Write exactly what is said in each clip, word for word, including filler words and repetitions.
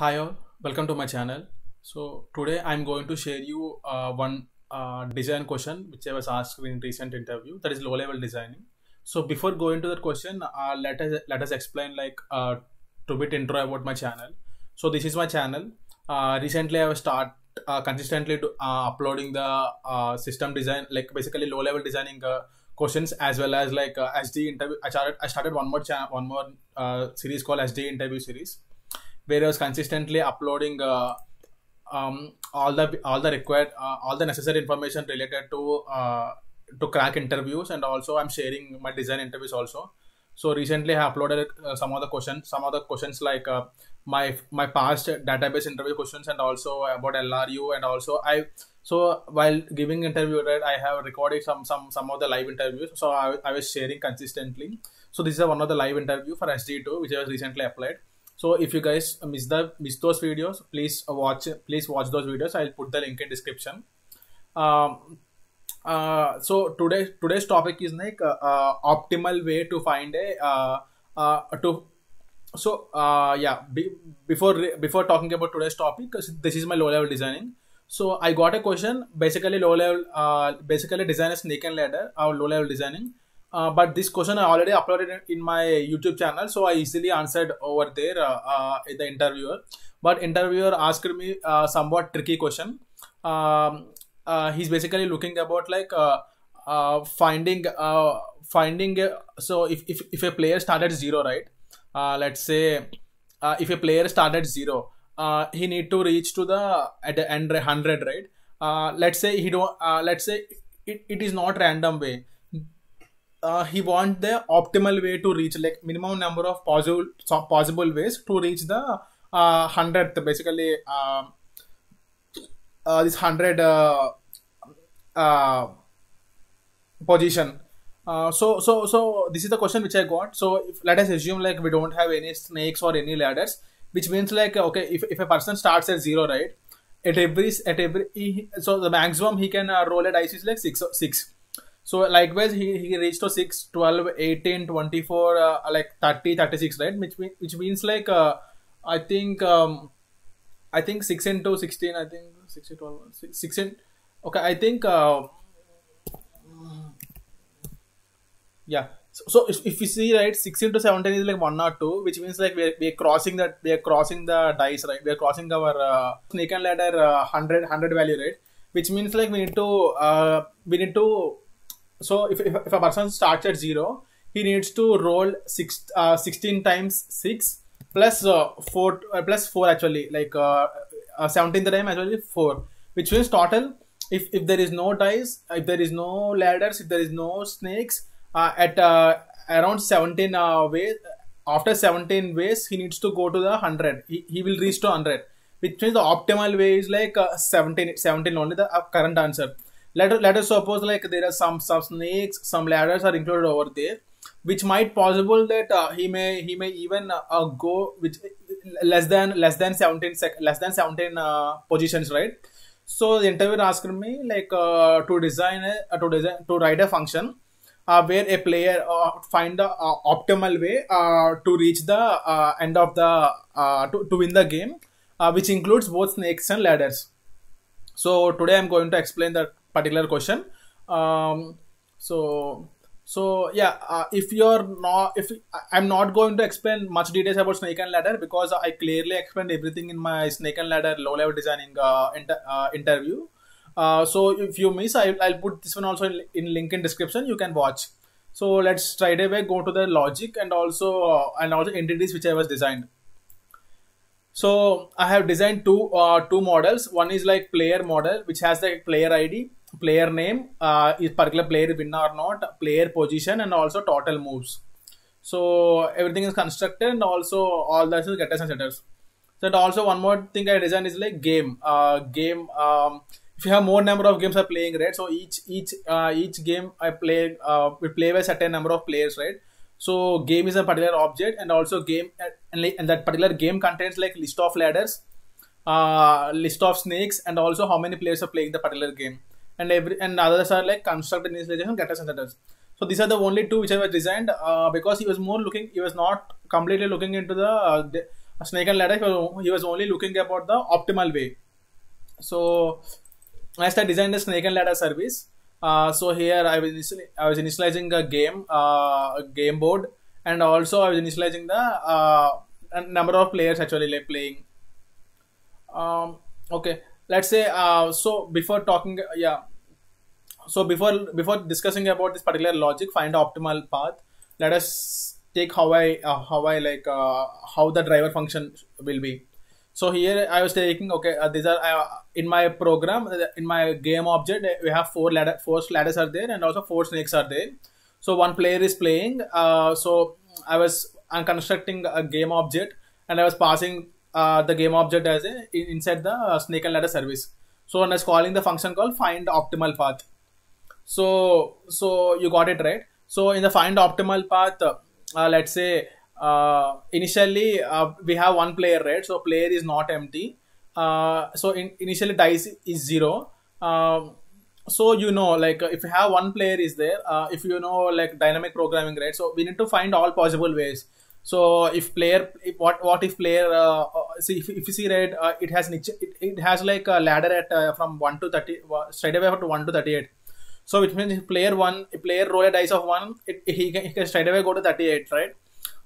Hi all, welcome to my channel. So today I'm going to share you uh, one uh, design question which I was asked in recent interview, that is low level designing. So before going to that question, uh, let us let us explain like uh, to bit intro about my channel. So this is my channel. Uh, recently I have started uh, consistently to, uh, uploading the uh, system design, like basically low level designing uh, questions, as well as like uh, S D E interview. I started I started one more channel, one more uh, series called S D E interview series, where I was consistently uploading uh, um, all the all the required uh, all the necessary information related to uh, to crack interviews, and also I'm sharing my design interviews also. So recently I uploaded uh, some of the questions, some of the questions like uh, my my past database interview questions, and also about L R U, and also I so while giving interview, right, I have recorded some some some of the live interviews. So I I was sharing consistently. So this is one of the live interview for S D E two which I was recently applied. So if you guys miss the miss those videos, please watch please watch those videos. I'll put the link in description. Um, uh, so today today's topic is like uh, uh, optimal way to find a uh, uh, to so uh, yeah be, before before talking about today's topic, this is my low level designing. So I got a question, basically low level uh, basically design a snake and ladder or low level designing. Uh, but this question I already uploaded in my YouTube channel, so I easily answered over there uh, uh, in the interviewer. But interviewer asked me uh, somewhat tricky question. Um, uh, he's basically looking about like uh, uh, finding uh, finding. A, so if, if if a player started zero, right? Uh, let's say uh, if a player started zero, uh, he need to reach to the at the end hundred, right? Uh, let's say he don't. Uh, let's say it it is not random way. Uh, he want the optimal way to reach, like minimum number of possible possible ways to reach the uh, hundredth, basically uh, uh, this hundred uh, uh, position. Uh, so so so this is the question which I got. So if, let us assume like we don't have any snakes or any ladders, which means like okay, if if a person starts at zero, right? At every at every so the maximum he can uh, roll a dice is like six six. So likewise, he, he reached to six, twelve, eighteen, twenty-four, uh, like thirty, thirty-six, right? Which, which means like, uh, I think, um, I think six into sixteen, I think sixteen, twelve, sixteen, okay, I think, uh, yeah. So, so if, if you see, right, sixteen to seventeen is like one or two, which means like we're, we're crossing that, we're crossing the dice, right? We're crossing our uh, snake and ladder uh, one hundred, one hundred value, right? Which means like we need to, uh, we need to, so if, if, if a person starts at zero, he needs to roll six, uh, sixteen times six plus uh, four, uh, plus four actually, like uh, uh, seventeenth time actually four, which means total, if, if there is no dice, if there is no ladders, if there is no snakes, uh, at uh, around seventeen uh, ways, after seventeen ways, he needs to go to the hundred, he, he will reach to one hundred, which means the optimal way is like uh, seventeen, seventeen only, the uh, current answer. Let, let us suppose like there are some, some snakes, some ladders are included over there, which might possible that uh, he may he may even uh, go which less than less than seventeen sec less than seventeen uh, positions, right? So the interviewer asked me like uh, to design a, uh, to design to write a function uh, where a player uh, find the uh, optimal way uh, to reach the uh, end of the uh, to to win the game, uh, which includes both snakes and ladders. So today I'm going to explain that particular question. Um, so so yeah, uh, if you're not, if I'm not going to explain much details about snake and ladder, because I clearly explained everything in my snake and ladder low level designing uh, inter uh, interview. Uh, so if you miss, I, I'll put this one also in, in link in description, you can watch. So let's straight away go to the logic and also uh, and also entities which I was designed. So I have designed two uh, two models. One is like player model, which has the player I D, player name, uh, is particular player winner or not, player position, and also total moves. So everything is constructed, and also all that is getters and setters. Then also one more thing I designed is like game. Uh, game. Um, if you have more number of games are playing, right? So each each uh, each game I play uh, we play by certain number of players, right? So game is a particular object, and also game and that particular game contains like list of ladders, uh, list of snakes, and also how many players are playing the particular game. And every and others are like construct, initialization, getters and setters. So these are the only two which I was designed uh, because he was more looking, he was not completely looking into the uh, snake and ladder, he was only looking about the optimal way. So as I designed the snake and ladder service, uh, so here I was I was initializing a game uh, game board, and also I was initializing the uh, number of players actually like playing. Um, okay, let's say uh, so before talking yeah. So before before discussing about this particular logic, find the optimal path. Let us take how I uh, how I like uh, how the driver function will be. So here I was taking okay. Uh, these are uh, in my program in my game object. We have four ladder, four ladders are there, and also four snakes are there. So one player is playing. Uh, so I was I'm constructing a game object, and I was passing uh, the game object as a inside the uh, snake and ladder service. So and I was calling the function called find optimal path. So so you got it right. So in the find optimal path, uh, let's say uh, initially uh, we have one player, right? So player is not empty. Uh, so in, initially dice is zero. Um, so you know, like if you have one player is there, uh, if you know like dynamic programming, right? So we need to find all possible ways. So if player, if, what what if player? Uh, see if, if you see right, uh, it has it, it has like a ladder at uh, from one to thirty straight away from one to thirty-eight. So it means player one, if player roll a dice of one, it, he, can, he can straight away go to thirty-eight, right?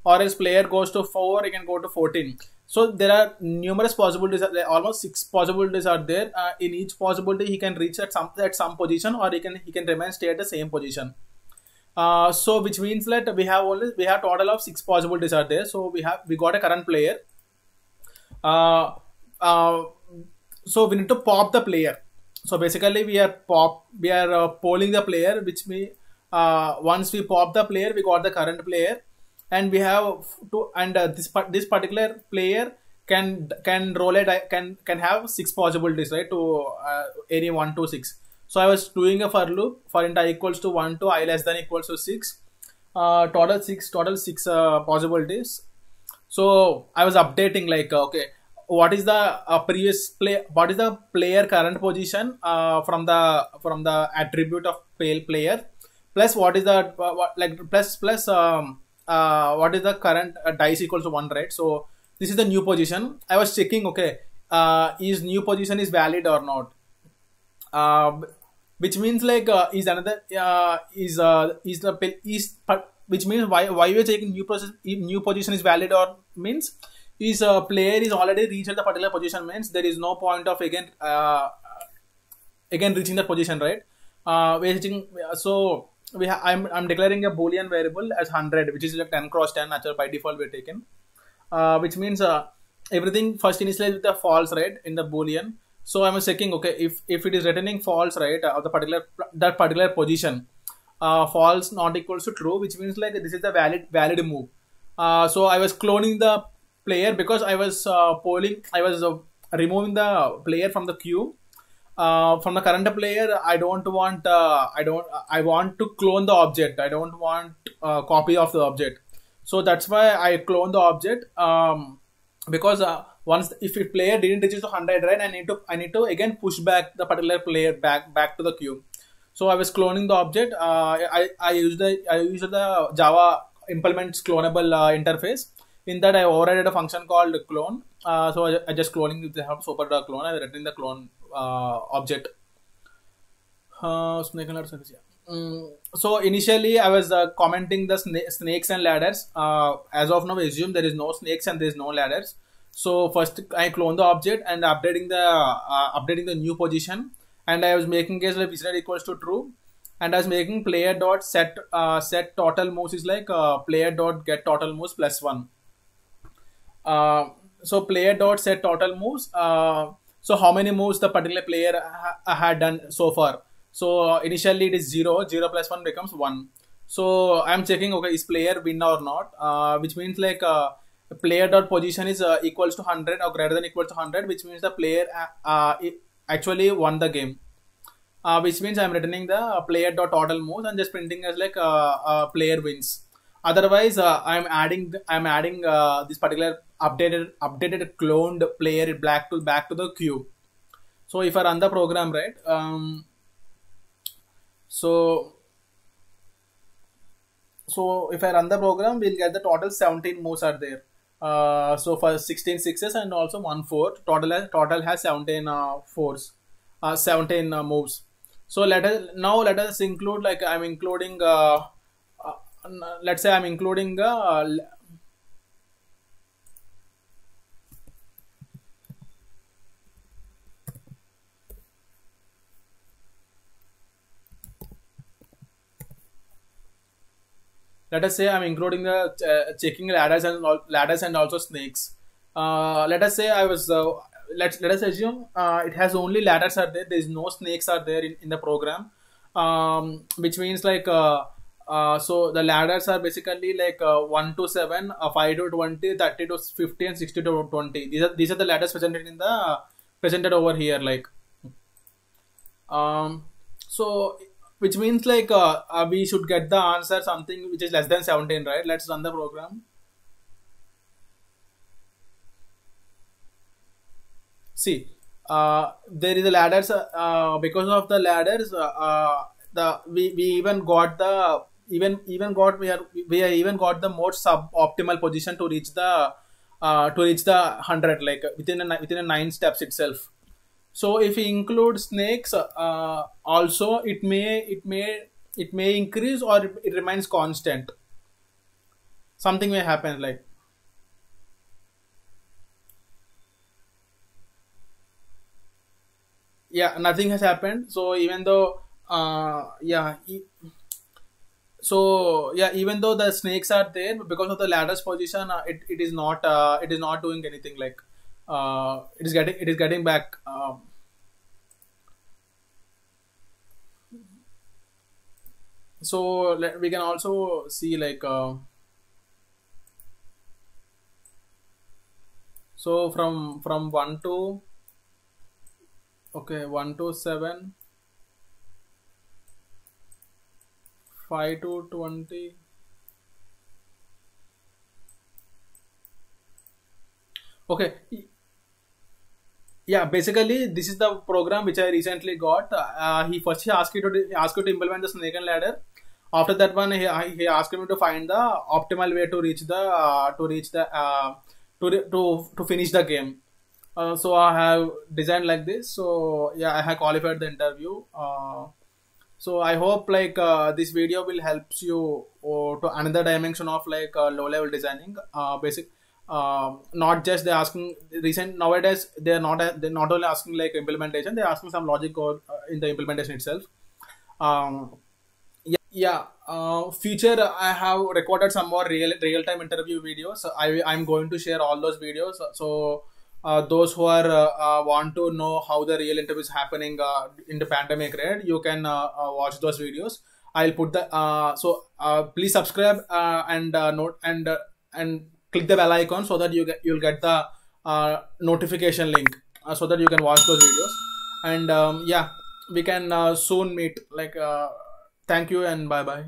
Or else player goes to four, he can go to fourteen. So there are numerous possibilities. There are almost six possibilities are there. Uh, in each possibility, he can reach at some at some position, or he can he can remain stay at the same position. Uh, so which means that we have only we have total of six possibilities are there. So we have we got a current player. Uh, uh, so we need to pop the player. So basically, we are pop, we are uh, polling the player, which we uh, once we pop the player, we got the current player, and we have to and uh, this this particular player can can roll a can can have six possibilities, right? To uh, any one to six. So I was doing a for loop for int I equals to one to I less than equals to six, uh, total six total six uh, possibilities. So I was updating like okay. What is the uh, previous play? What is the player current position uh, from the from the attribute of player? Plus, what is the uh, what, like plus plus um, uh, what is the current uh, dice equals to one, right? So this is the new position. I was checking. Okay, uh, is new position is valid or not? Uh, which means like uh, is another uh, is uh, is the is which means why why you are checking new process new position is valid or means. Is a uh, player is already reached at the particular position means there is no point of again uh, again reaching that position, right? Uh, we're reaching, so we ha I'm I'm declaring a boolean variable as one hundred, which is like ten cross ten actually by default we're taken, uh, which means uh, everything first initialized with a false, right, in the boolean. So I'm checking okay if if it is returning false, right, uh, of the particular that particular position, uh, false not equals to true, which means like this is the valid valid move. Uh, so I was cloning the player because I was uh, polling, I was uh, removing the player from the queue. Uh, from the current player, I don't want. Uh, I don't. I want to clone the object. I don't want uh, copy of the object. So that's why I clone the object. Um, because uh, once if the player didn't reach to one hundred, right, I need to. I need to again push back the particular player back back to the queue. So I was cloning the object. Uh, I I used the I used the Java implements clonable uh, interface. In that, I overrided a function called clone. Uh, so I, I just cloning with the help of super clone. I'm returning the clone uh, object. Uh, snake and ladder service. Yeah. Mm, so initially, I was uh, commenting the sna snakes and ladders. Uh, as of now, assume there is no snakes and there is no ladders. So first, I clone the object and updating the uh, updating the new position. And I was making case like is equals to true. And I was making player dot set uh, set total moves is like uh, player dot get total moves plus one. Uh, so player dot set total moves. Uh, so how many moves the particular player ha had done so far? So uh, initially it is zero. Zero plus one becomes one. So I'm checking. Okay, is player win or not? Uh, which means like uh, player dot position is uh, equals to one hundred or greater than equal to one hundred, which means the player uh, actually won the game. Uh, which means I'm returning the player dot total moves and just printing as like uh, uh, player wins. Otherwise, uh, I'm adding I'm adding uh, this particular updated updated cloned player back to back to the queue. So if I run the program, right, um, so so if I run the program, we'll get the total seventeen moves are there. Uh, so for sixteen sixes and also one four, total total has seventeen uh, fours, uh, seventeen uh, moves. So let us now let us include, like I'm including. Uh, uh, let's say I'm including. Uh, Let us say I'm including the uh, checking ladders and ladders and also snakes. Uh, let us say I was uh, let's let us assume uh, it has only ladders are there. There is no snakes are there in, in the program, um, which means like uh, uh, so the ladders are basically like uh, one to seven, uh, five to twenty, thirty to fifty, and sixty to twenty. These are these are the ladders presented in the uh, presented over here like. Um, so. Which means like uh, uh, we should get the answer something which is less than seventeen, right? Let's run the program. See, uh, there is a ladders uh, uh, because of the ladders. Uh, uh, the we, we even got the even even got we are we are even got the most sub optimal position to reach the uh, to reach the hundred like within a, within a nine steps itself. So if we include snakes, uh, also it may it may it may increase or it remains constant. Something may happen like. Yeah, nothing has happened. So even though uh, yeah, e so yeah, even though the snakes are there, because of the ladder's position, uh, it it is not uh, it is not doing anything like. Uh, it is getting it is getting back. Um, so let, we can also see like. Uh, so from from one to. Okay, one to seven. Five to twenty. Okay. Yeah, basically this is the program which I recently got. Uh, he first he asked you to ask you to implement the snake and ladder. After that one, he he asked me to find the optimal way to reach the uh, to reach the uh, to to to finish the game. Uh, so I have designed like this. So yeah, I have qualified the interview. Uh, so I hope like uh, this video will helps you uh, to another dimension of like uh, low level designing. Uh, basic. Uh, not just they're asking recent nowadays they're not they're not only asking like implementation, they're asking some logic or uh, in the implementation itself. Um, yeah, yeah. Uh, future I have recorded some more real real time interview videos. I I'm going to share all those videos. So uh, those who are uh, uh, want to know how the real interview is happening uh, in the pandemic, right? You can uh, uh, watch those videos. I'll put the uh, so uh, please subscribe uh, and uh, note and uh, and. Click the bell icon so that you get you'll get the uh, notification link uh, so that you can watch those videos. And um, yeah, we can uh, soon meet. Like, uh, thank you and bye bye.